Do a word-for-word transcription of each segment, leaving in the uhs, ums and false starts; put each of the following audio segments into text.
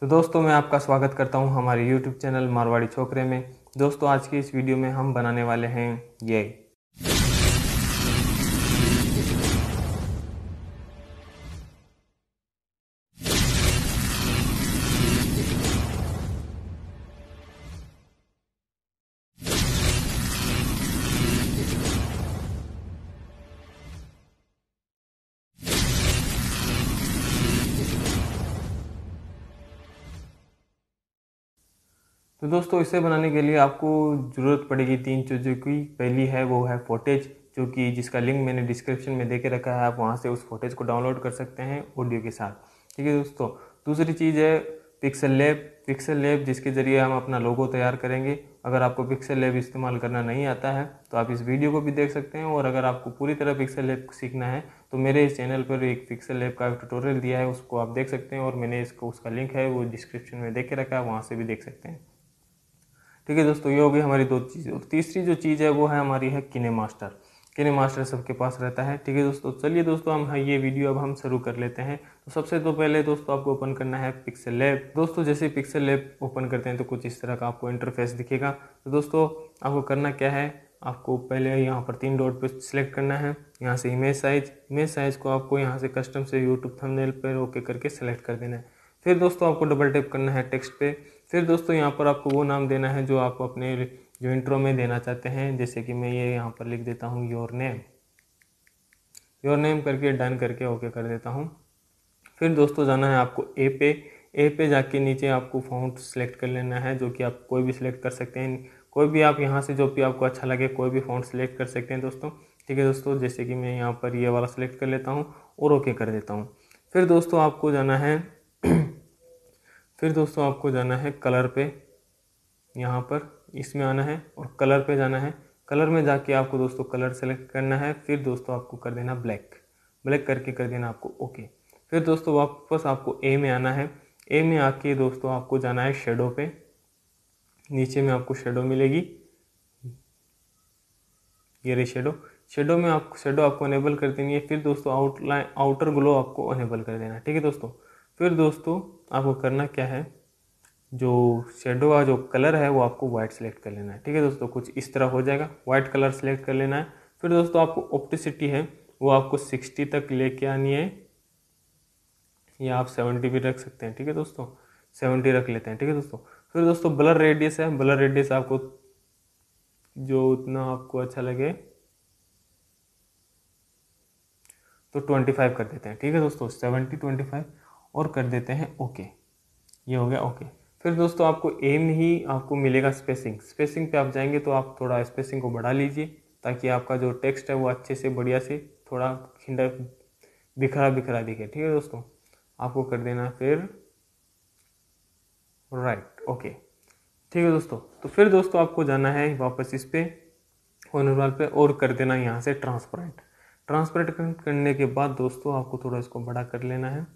तो दोस्तों मैं आपका स्वागत करता हूं हमारे यूट्यूब चैनल मारवाड़ी छोकरे में। दोस्तों आज की इस वीडियो में हम बनाने वाले हैं ये तो दोस्तों इसे बनाने के लिए आपको ज़रूरत पड़ेगी तीन चीज़ों की। पहली है वो है फोटेज, जो कि जिसका लिंक मैंने डिस्क्रिप्शन में दे के रखा है, आप वहां से उस फोटेज को डाउनलोड कर सकते हैं ऑडियो के साथ। ठीक है दोस्तों। दूसरी चीज़ है पिक्सल लैब। पिक्सल लैब जिसके ज़रिए हम अपना लोगो तैयार करेंगे। अगर आपको पिक्सल लैब इस्तेमाल करना नहीं आता है तो आप इस वीडियो को भी देख सकते हैं, और अगर आपको पूरी तरह पिक्सल लैब सीखना है तो मेरे इस चैनल पर एक पिक्सल लैब का ट्यूटोरियल दिया है, उसको आप देख सकते हैं, और मैंने इसको उसका लिंक है वो डिस्क्रिप्शन में दे के रखा है, वहाँ से भी देख सकते हैं। ठीक है दोस्तों, ये हो गई हमारी दो चीज़। और तीसरी जो चीज़ है वो है हमारी है KineMaster। KineMaster सबके पास रहता है। ठीक है दोस्तों, चलिए दोस्तों हम ये वीडियो अब हम शुरू कर लेते हैं। तो सबसे तो पहले दोस्तों आपको ओपन करना है पिक्सल लैब। दोस्तों जैसे पिक्सल लैब ओपन करते हैं तो कुछ इस तरह का आपको इंटरफेस दिखेगा। तो दोस्तों आपको करना क्या है, आपको पहले यहाँ पर तीन डॉट पे सिलेक्ट करना है, यहाँ से इमेज साइज, इमेज साइज को आपको यहाँ से कस्टम से यूट्यूब थंबनेल पर ओके करके सेलेक्ट कर देना है। फिर दोस्तों आपको डबल टैप करना है टेक्स्ट पे। फिर दोस्तों यहाँ पर आपको वो नाम देना है जो आप अपने जो इंट्रो में देना चाहते हैं, जैसे कि मैं ये यहाँ पर लिख देता हूँ योर नेम, योर नेम करके डन करके ओके कर देता हूँ। फिर दोस्तों जाना है आपको ए पे। ए पे जाके नीचे आपको फॉन्ट सेलेक्ट कर लेना है, जो कि आप कोई भी सिलेक्ट कर सकते हैं, कोई भी आप यहाँ से जो भी आपको अच्छा लगे कोई भी फॉन्ट सेलेक्ट कर सकते हैं दोस्तों। ठीक है दोस्तों, जैसे कि मैं यहाँ पर ये वाला सेलेक्ट कर लेता हूँ और ओके कर देता हूँ। फिर दोस्तों आपको जाना है फिर दोस्तों आपको जाना है कलर पे, यहाँ पर इसमें आना है और कलर पे जाना है। कलर में जाके आपको दोस्तों कलर सेलेक्ट करना है। फिर दोस्तों आपको कर देना ब्लैक, ब्लैक करके कर देना आपको ओके। फिर दोस्तों वापस आपको ए में आना है। ए में आके दोस्तों आपको जाना है शेडो पे, नीचे में आपको शेडो मिलेगी, ये रही शेडो। शेडो में आपको शेडो आपको अनेबल कर देनी है। फिर दोस्तों आउटलाइन आउटर ग्लो आपको अनेबल कर देना है। ठीक है दोस्तों। फिर दोस्तों आपको करना क्या है, जो शेडो का जो कलर है वो आपको वाइट सेलेक्ट कर लेना है। ठीक है दोस्तों, कुछ इस तरह हो जाएगा, वाइट कलर सेलेक्ट कर लेना है। फिर दोस्तों आपको ऑप्टिसिटी है वो आपको सिक्सटी तक लेके आनी है, या आप सेवेंटी भी रख सकते हैं। ठीक है दोस्तों, सेवेंटी रख लेते हैं। ठीक है दोस्तों। फिर दोस्तों ब्लर रेडियस है, ब्लर रेडियस आपको जो उतना आपको अच्छा लगे तो ट्वेंटी फाइव कर देते हैं। ठीक है दोस्तों, सेवेंटी ट्वेंटी फाइव और कर देते हैं ओके। ये हो गया ओके। फिर दोस्तों आपको एम ही आपको मिलेगा स्पेसिंग। स्पेसिंग पे आप जाएंगे तो आप थोड़ा स्पेसिंग को बढ़ा लीजिए, ताकि आपका जो टेक्स्ट है वो अच्छे से बढ़िया से थोड़ा खिंडा बिखरा बिखरा दिखे। ठीक है दोस्तों, आपको कर देना फिर राइट ओके। ठीक है दोस्तों। तो फिर दोस्तों आपको जाना है वापस इस पर ऑनरवाल पे, और कर देना यहाँ से ट्रांसपेरेंट। ट्रांसपेरेंट करने के बाद दोस्तों आपको थोड़ा इसको बड़ा कर लेना है,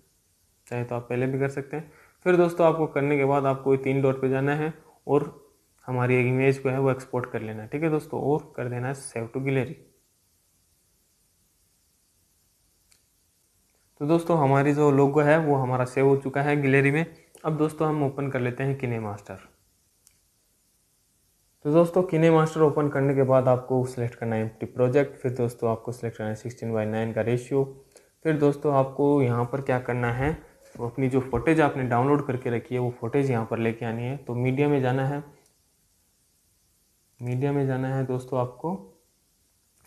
चाहे तो आप पहले भी कर सकते हैं। फिर दोस्तों आपको करने के बाद आपको तीन डॉट पे जाना है और हमारी एक इमेज को है वो एक्सपोर्ट कर लेना है। ठीक है दोस्तों, और कर देना है सेव टू गैलरी। तो दोस्तों हमारी जो लोगो है वो हमारा सेव हो चुका है गैलरी में। अब दोस्तों हम ओपन कर लेते हैं KineMaster। तो दोस्तों KineMaster ओपन करने के बाद आपको सिलेक्ट करना है एम्प्टी प्रोजेक्ट। फिर दोस्तों आपको सिलेक्ट करना है सिक्सटीन बाई नाइन का रेशियो। फिर दोस्तों आपको यहाँ पर क्या करना है, तो अपनी जो फोटेज आपने डाउनलोड करके रखी है वो फोटेज यहाँ पर लेके आनी है। तो मीडिया में जाना है, मीडिया में जाना है दोस्तों आपको,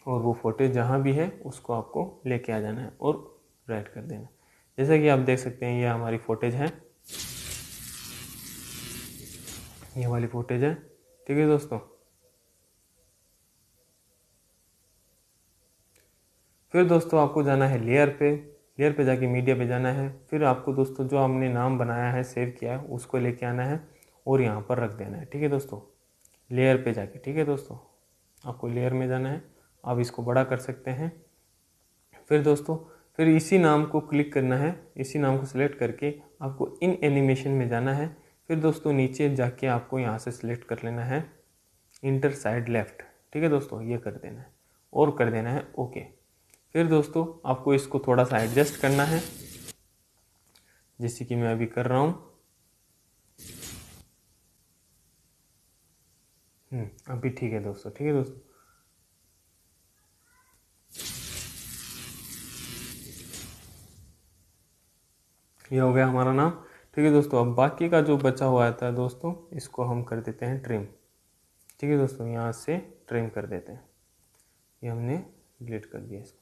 और वो फोटेज जहाँ भी है उसको आपको लेके आ जाना है और राइट कर देना। जैसा कि आप देख सकते हैं ये हमारी फोटेज है, ये वाली फोटेज है। ठीक है दोस्तों। फिर दोस्तों आपको जाना है लेयर पे, लेयर पे जाके मीडिया पे जाना है। फिर आपको दोस्तों जो हमने नाम बनाया है सेव किया है उसको लेके आना है और यहाँ पर रख देना है। ठीक है दोस्तों, लेयर पे जाके। ठीक है दोस्तों, आपको लेयर में जाना है, आप इसको बड़ा कर सकते हैं। फिर दोस्तों फिर इसी नाम को क्लिक करना है, इसी नाम को सिलेक्ट करके आपको इन एनिमेशन में जाना है। फिर दोस्तों नीचे जाके आपको यहाँ से सिलेक्ट कर लेना है इंटर साइड लेफ्ट। ठीक है दोस्तों, ये कर देना है और कर देना है ओके। फिर दोस्तों आपको इसको थोड़ा सा एडजस्ट करना है, जैसे कि मैं अभी कर रहा हूँ। हम्म अभी ठीक है दोस्तों, ठीक है दोस्तों। यह हो गया हमारा नाम, ठीक है दोस्तों। अब बाकी का जो बचा हुआ आता है दोस्तों, इसको हम कर देते हैं ट्रिम, ठीक है दोस्तों। यहाँ से ट्रिम कर देते हैं, ये हमने डिलीट कर दिया इसको।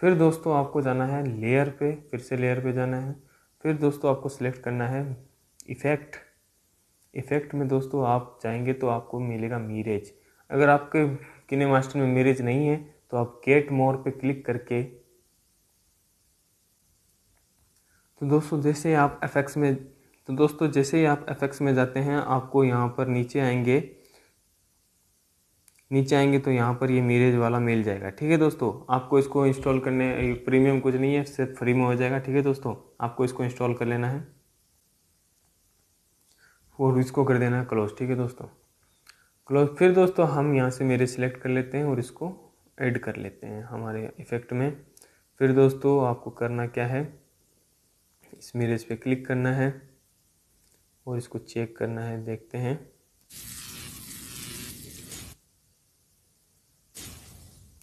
फिर दोस्तों आपको जाना है लेयर पे, फिर से लेयर पे जाना है। फिर दोस्तों आपको सिलेक्ट करना है इफ़ेक्ट। इफ़ेक्ट में दोस्तों आप जाएंगे तो आपको मिलेगा मिरेज। अगर आपके किनेमास्टर में मिरेज नहीं है तो आप गेट मोर पे क्लिक करके, तो दोस्तों जैसे आप एफेक्ट्स में तो दोस्तों जैसे ही आप एफेक्ट्स में जाते हैं, आपको यहाँ पर नीचे आएंगे नीचे आएंगे तो यहाँ पर ये मिरेज वाला मिल जाएगा, ठीक है दोस्तों। आपको इसको इंस्टॉल करने, प्रीमियम कुछ नहीं है, सिर्फ फ्री में हो जाएगा, ठीक है दोस्तों। आपको इसको इंस्टॉल कर लेना है और इसको कर देना है क्लोज, ठीक है दोस्तों, क्लोज। फिर दोस्तों हम यहाँ से मिरेज सिलेक्ट कर लेते हैं और इसको ऐड कर लेते हैं हमारे इफ़ेक्ट में। फिर दोस्तों आपको करना क्या है, इस मिरेज पे क्लिक करना है और इसको चेक करना है, देखते हैं।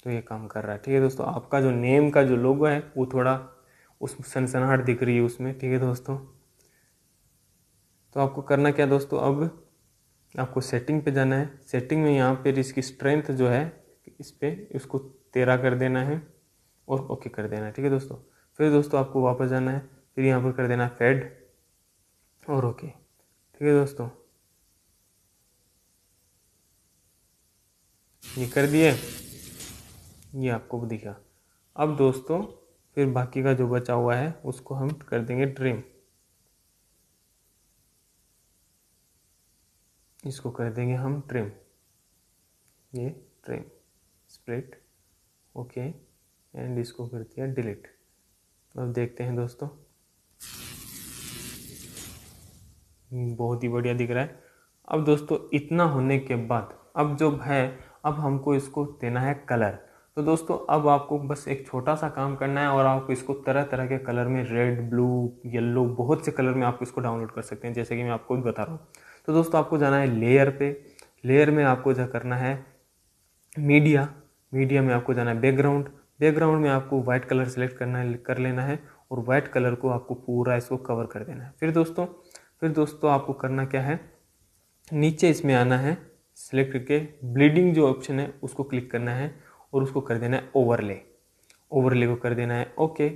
तो ये काम कर रहा है, ठीक है दोस्तों। आपका जो नेम का जो लोगो है वो थोड़ा उस सनसनाहट दिख रही है उसमें, ठीक है दोस्तों। तो आपको करना क्या दोस्तों, अब आपको सेटिंग पे जाना है। सेटिंग में यहाँ पे इसकी स्ट्रेंथ जो है इस पर इसको तेरह कर देना है और ओके कर देना है, ठीक है दोस्तों। फिर दोस्तों आपको वापस जाना है, फिर यहाँ पर कर देना फेड और ओके, ठीक है दोस्तों। ये कर दिए, ये आपको दिखा। अब दोस्तों फिर बाकी का जो बचा हुआ है उसको हम कर देंगे ट्रिम, इसको कर देंगे हम ट्रिम, ये ट्रिम स्प्लिट ओके एंड इसको कर दिया डिलीट। अब देखते हैं दोस्तों, बहुत ही बढ़िया दिख रहा है। अब दोस्तों इतना होने के बाद अब जो है, अब हमको इसको देना है कलर। तो दोस्तों अब आपको बस एक छोटा सा काम करना है और आपको इसको तरह तरह के कलर में, रेड, ब्लू, येलो, बहुत से कलर में आप इसको डाउनलोड कर सकते हैं, जैसे कि मैं आपको बता रहा हूँ। तो दोस्तों आपको जाना है लेयर पे। लेयर में आपको जा करना है मीडिया। मीडिया में आपको जाना है बैकग्राउंड। बैकग्राउंड में आपको वाइट कलर सेलेक्ट करना है, कर लेना है और वाइट कलर को आपको पूरा इसको कवर कर देना है। फिर दोस्तों फिर दोस्तों आपको करना क्या है, नीचे इसमें आना है, सिलेक्ट करके ब्लीडिंग जो ऑप्शन है उसको क्लिक करना है और उसको कर देना है ओवरले। ओवरले को कर देना है ओके।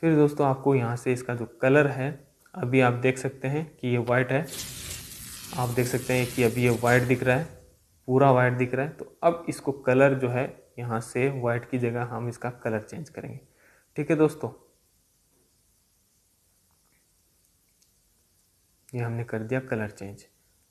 फिर दोस्तों आपको यहाँ से इसका जो कलर है, अभी आप देख सकते हैं कि ये वाइट है, आप देख सकते हैं कि अभी ये वाइट दिख रहा है, पूरा वाइट दिख रहा है। तो अब इसको कलर जो है, यहाँ से वाइट की जगह हम इसका कलर चेंज करेंगे, ठीक है दोस्तों। ये हमने कर दिया कलर चेंज।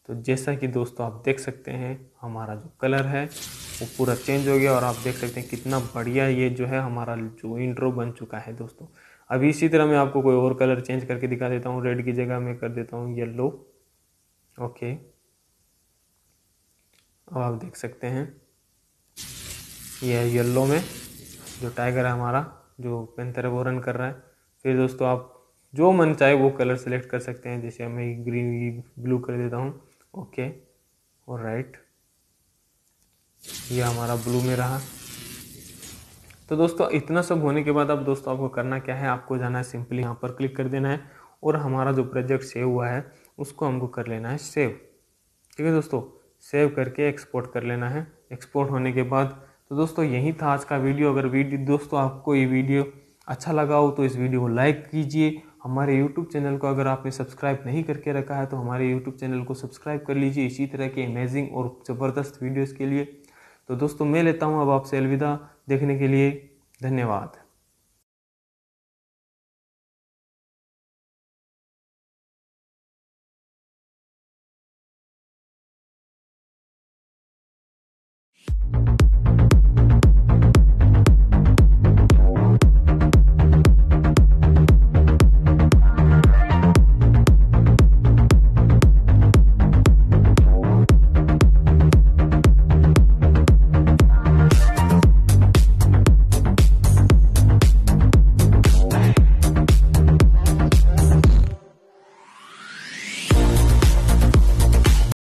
तो जैसा कि दोस्तों आप देख सकते हैं हमारा जो कलर है वो पूरा चेंज हो गया और आप देख सकते हैं कितना बढ़िया ये जो है हमारा जो इंट्रो बन चुका है दोस्तों। अभी इसी तरह मैं आपको कोई और कलर चेंज करके दिखा देता हूँ। रेड की जगह मैं कर देता हूँ येलो ओके। अब आप देख सकते हैं यह येलो में जो टाइगर है हमारा, जो पैंथर है वो रन कर रहा है। फिर दोस्तों आप जो मन चाहे वो कलर सेलेक्ट कर सकते हैं, जैसे मैं ग्रीन ब्लू कर देता हूँ ओके और राइट, यह हमारा ब्लू में रहा। तो दोस्तों इतना सब होने के बाद अब दोस्तों आपको करना क्या है, आपको जाना है सिंपली यहाँ पर क्लिक कर देना है और हमारा जो प्रोजेक्ट सेव हुआ है उसको हमको कर लेना है सेव, ठीक है दोस्तों। सेव करके एक्सपोर्ट कर लेना है। एक्सपोर्ट होने के बाद तो दोस्तों यही था आज का वीडियो। अगर वीडियो दोस्तों आपको ये वीडियो अच्छा लगा हो तो इस वीडियो को लाइक कीजिए। हमारे यूट्यूब चैनल को अगर आपने सब्सक्राइब नहीं करके रखा है तो हमारे यूट्यूब चैनल को सब्सक्राइब कर लीजिए इसी तरह के अमेजिंग और ज़बरदस्त वीडियोज़ के लिए। तो दोस्तों मैं लेता हूँ अब आपसे अलविदा। देखने के लिए धन्यवाद। Thank you.